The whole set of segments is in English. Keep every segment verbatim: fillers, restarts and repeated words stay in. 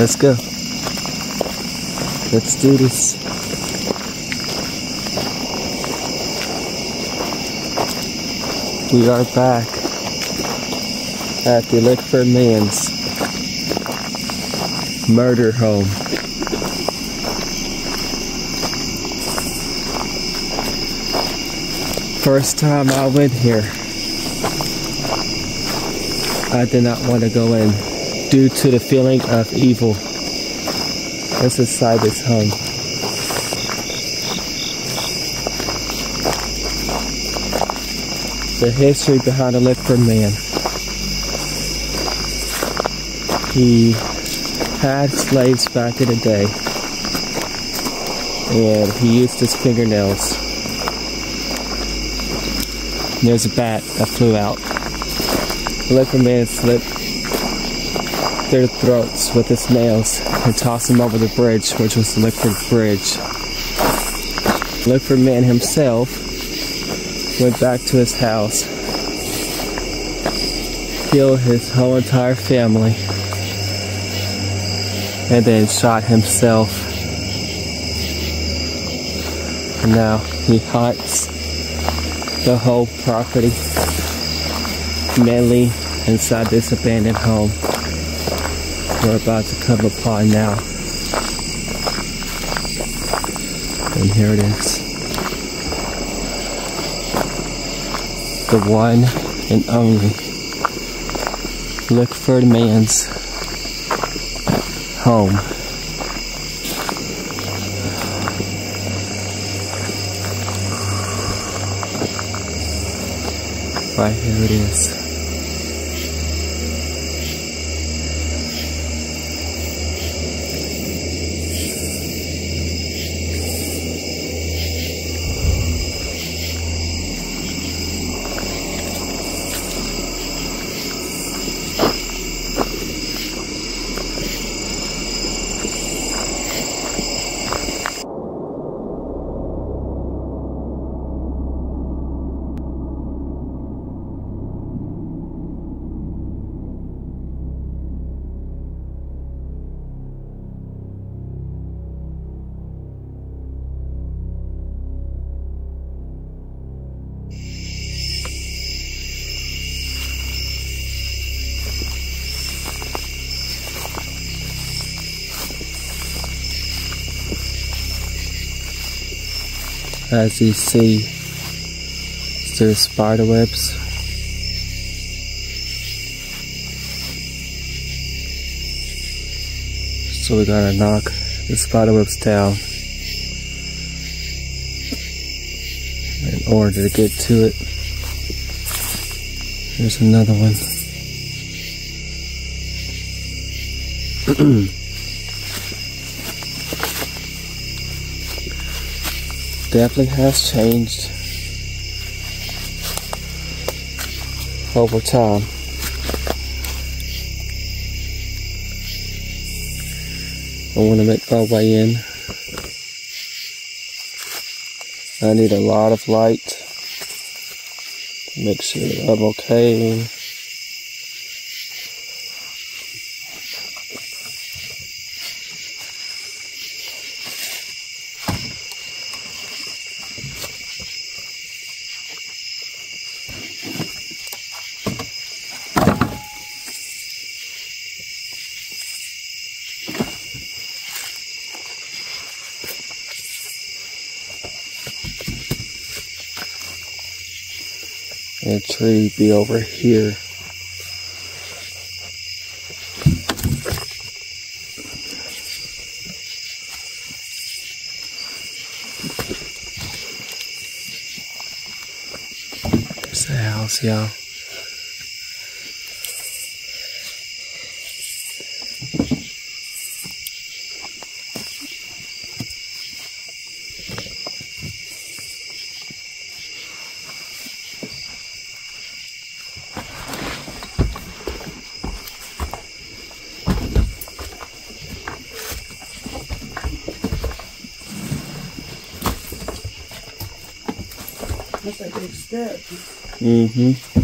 Let's go. Let's do this. We are back at the Lickford Man's murder home. First time I went here, I did not want to go in due to the feeling of evil. Let's inside this home. The history behind the Lickford Man. He had slaves back in the day, and he used his fingernails. And there's a bat that flew out. The Lickford Man slit their throats with his nails and tossed them over the bridge, which was the Lickford Bridge. The Lickford Man himself went back to his house, killed his whole entire family, and then shot himself. And now he haunts the whole property, mainly inside this abandoned home we're about to come upon now. And here it is. The one and only Lickford Man's home. Right, here it is. As you see, there's spider webs. So we gotta knock the spider webs down in order to get to it. There's another one. Definitely has changed over time. I want to make my way in. I need a lot of light to make sure that I'm okay. And a tree be over here. There's the house, y'all. That's a big step. Mm-hmm.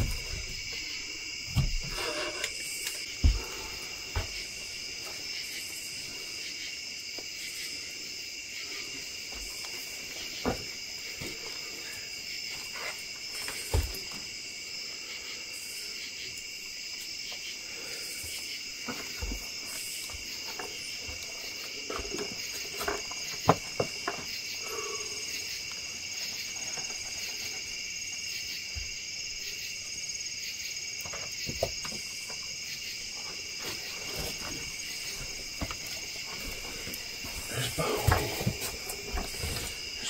There's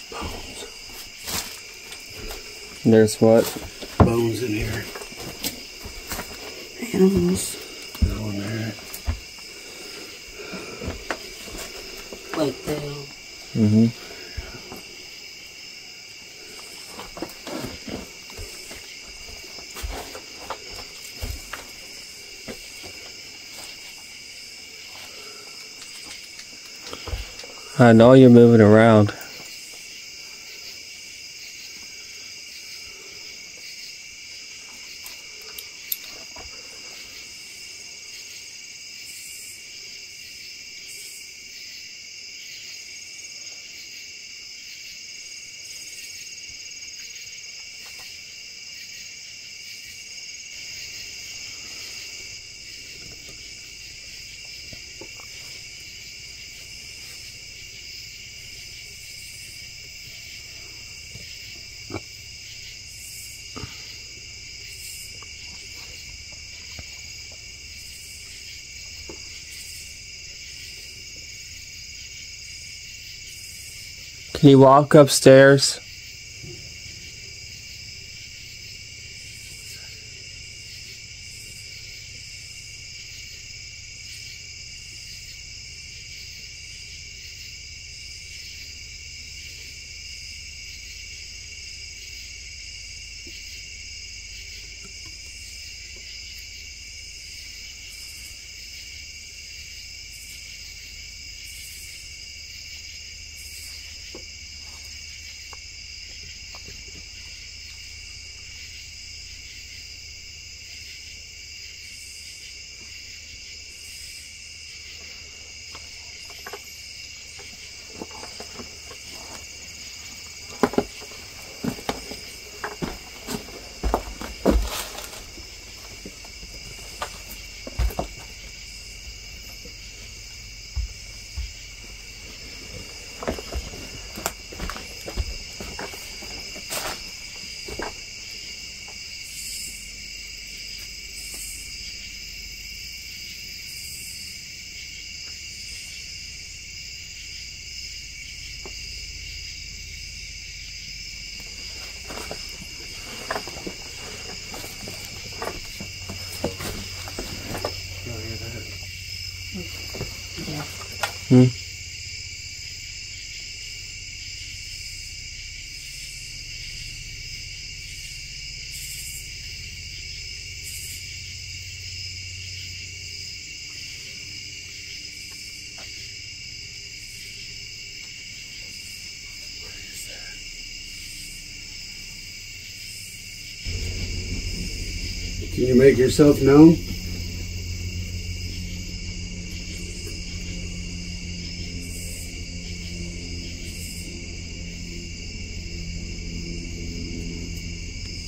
bones. There's what? Bones in here. Animals. No, in there. Like Dale. Mm-hmm. I know you're moving around. Can you walk upstairs? Hmm? Can you make yourself known?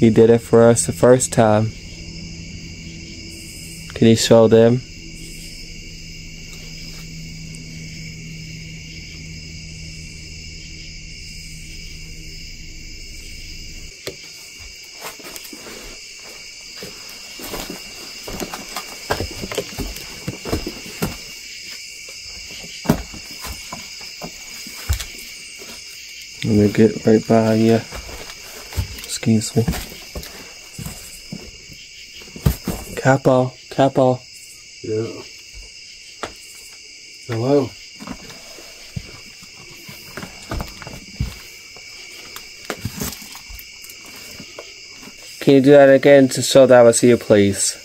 You did it for us the first time. Can you show them? I'm gonna get right by you. Excuse me. Capo, Capo. Yeah. Hello. Can you do that again to show that I was here, please?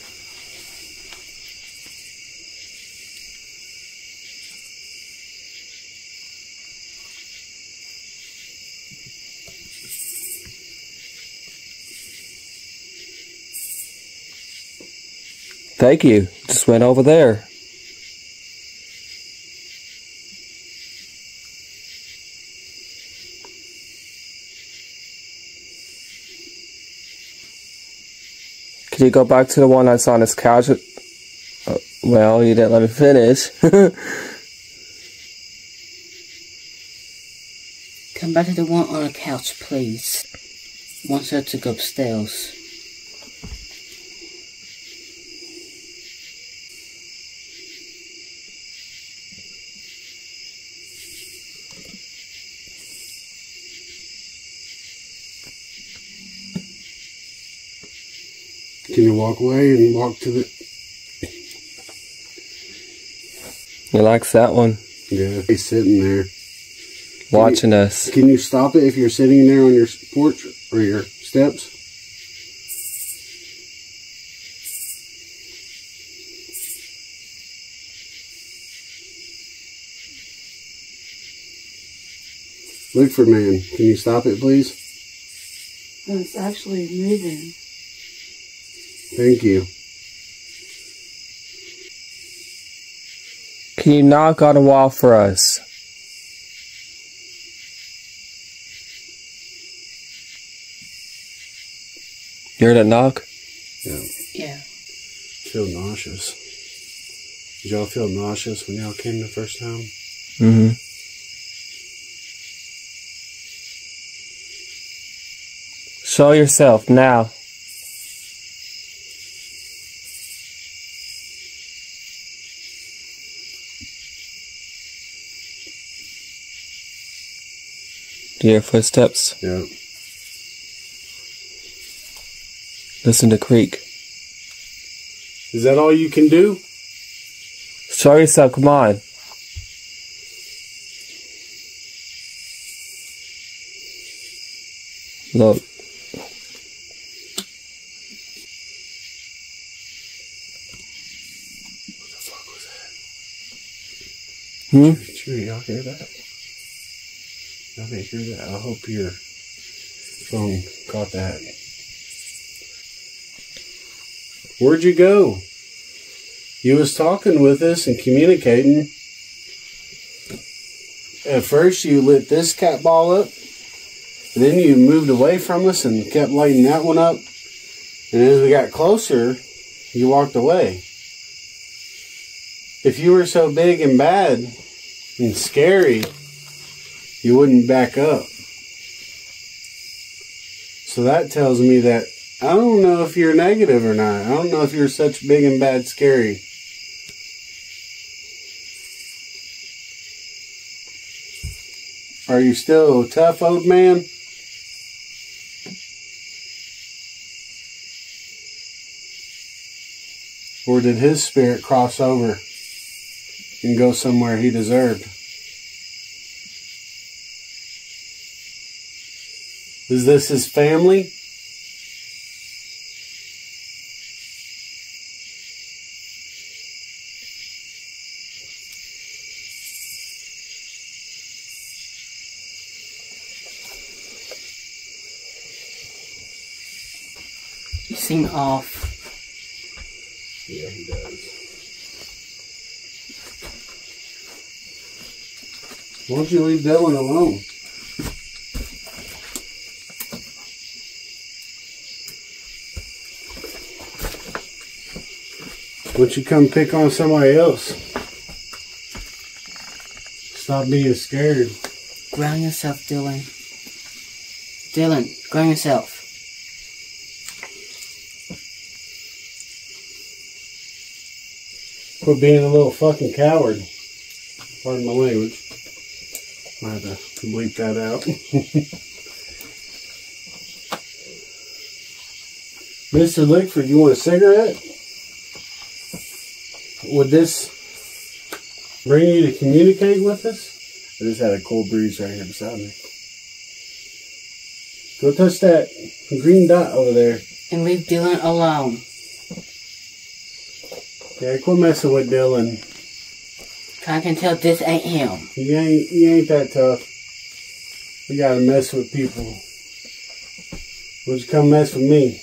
Thank you. Just went over there. Can you go back to the one that's on his couch? Oh, well, you didn't let me finish. Come back to the one on the couch, please. Wants her to go upstairs. Can you walk away and walk to the... He likes that one. Yeah, he's sitting there. Watching can you, us. Can you stop it if you're sitting there on your porch or your steps? Lickford Man, can you stop it, please? No, it's actually moving. Thank you. Can you knock on a wall for us? You heard that knock? Yeah. Yeah. I feel nauseous. Did y'all feel nauseous when y'all came the first time? Mm-hmm. Show yourself now. Do you hear footsteps? Yeah. Listen to creak. Is that all you can do? Show yourself, come on. Look. Hmm? Chewy, y'all hear that? Y'all didn't hear that? I hope your phone caught that. Where'd you go? You was talking with us and communicating. At first you lit this cat ball up. Then you moved away from us and kept lighting that one up. And as we got closer, you walked away. If you were so big and bad and scary, you wouldn't back up. So that tells me that I don't know if you're negative or not. I don't know if you're such big and bad scary. Are you still tough, old man? Or did his spirit cross over and go somewhere he deserved? Is this his family? You seem off. Yeah, he does. Why don't you leave Dylan alone? Why don't you come pick on somebody else? Stop being scared. Ground yourself, Dylan. Dylan, ground yourself. Quit being a little fucking coward. Pardon my language. I had to bleep that out. Mister Lickford, you want a cigarette? Would this bring you to communicate with us? I just had a cold breeze right here beside me. Go touch that green dot over there. And leave Dylan alone. Yeah, quit messing with Dylan. I can tell this ain't him. You ain't, you ain't that tough. We gotta mess with people. Would you come mess with me?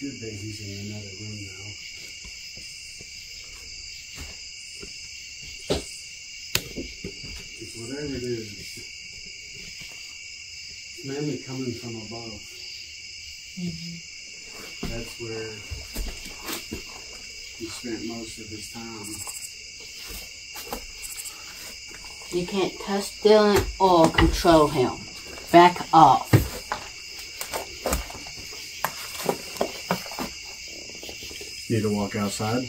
It's good that he's in another room now. It's whatever it is, it's mainly coming from above. Mm-hmm. That's where he spent most of his time. You can't touch Dylan or control him. Back off. Need to walk outside?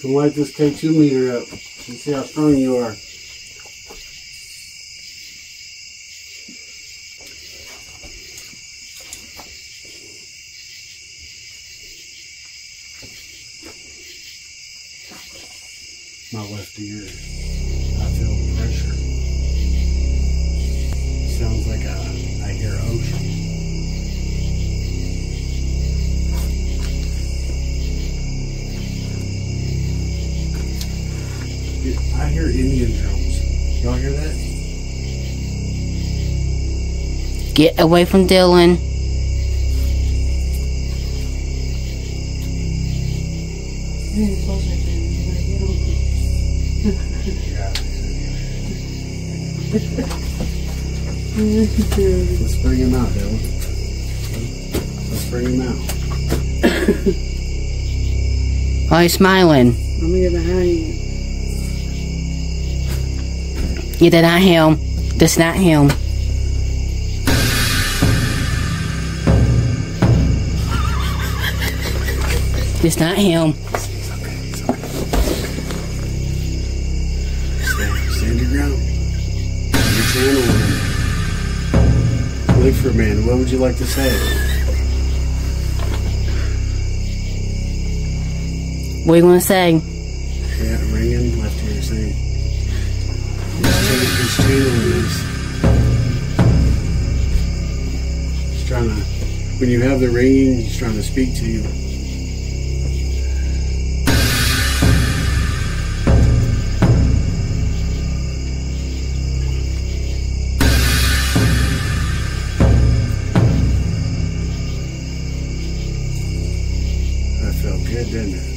Can light this K two meter up and see how strong you are. My left ear, I feel pressure. Sounds like I, I hear ocean. I hear Indian drums. Y'all hear that? Get away from Dylan. Let's bring him out, Dylan. Let's bring him out. Why are you smiling? I'm here behind you. Yeah, that's not him. That's not him. That's not him. It's okay, it's okay. Stand, stand your ground. Your channel. Lickford Man, what would you like to say? What do you want to say? Yeah, ringing left ear saying. His channel is, he's trying to, when you have the ringing, he's trying to speak to you. That felt good, didn't it?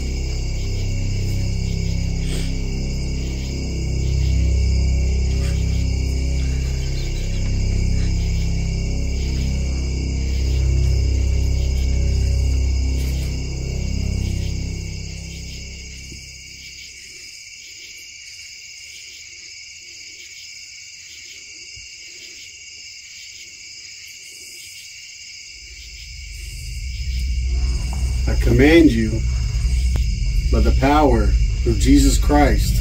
I command you by the power of Jesus Christ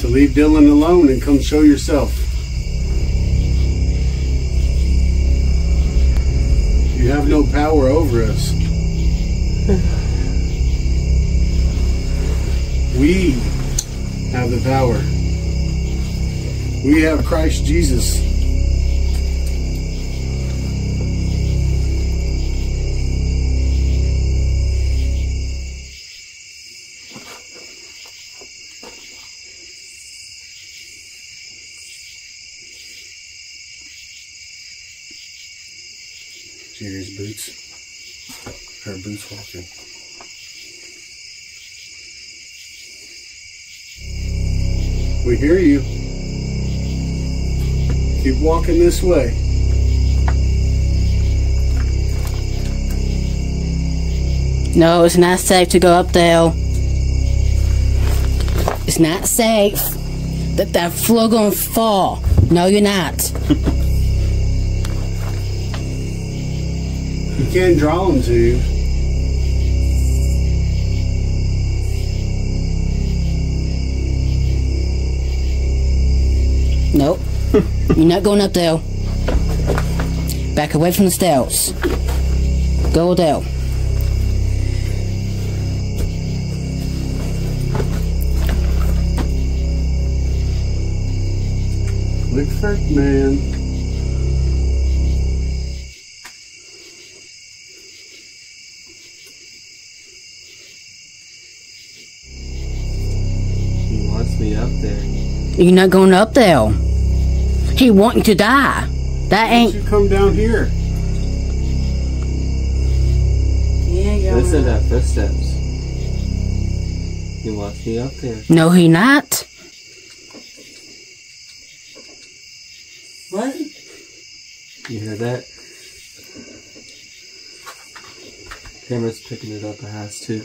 to leave Dylan alone and come show yourself. You have no power over us. We have the power. We have Christ Jesus. Jerry's boots. Her boots walking. We hear you. Keep walking this way. No, it's not safe to go up there. It's not safe. That that floor gonna fall. No, you're not. You can't draw them to you. Nope. You're not going up there. Back away from the stairs. Go, Dale. Lickford Man. He wants me up there. You're not going up there. He wants to die. That ain't. Why don't you come down here? Listen to that footsteps. He wants me up there. No, he not. What? You hear that? Camera's picking it up, it has to.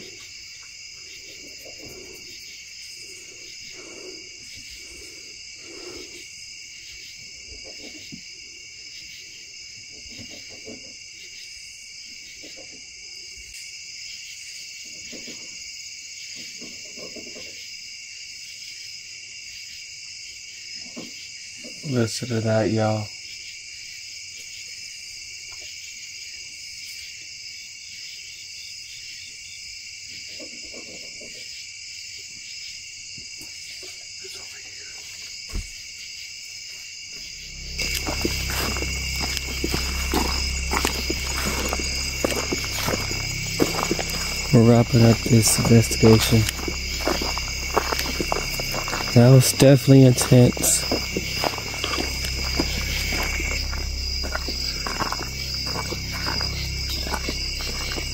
Listen to that, y'all. We're wrapping up this investigation. That was definitely intense.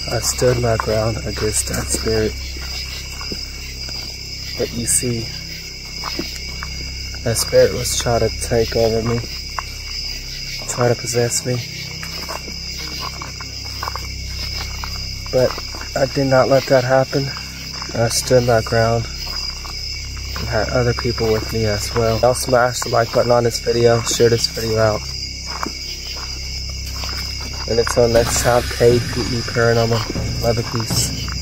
I stood my ground against that spirit. But you see, that spirit was trying to take over me, trying to possess me. But I did not let that happen. I stood my ground and had other people with me as well. Y'all smash the like button on this video, share this video out. And until next time, K two Paranormal. Love and peace.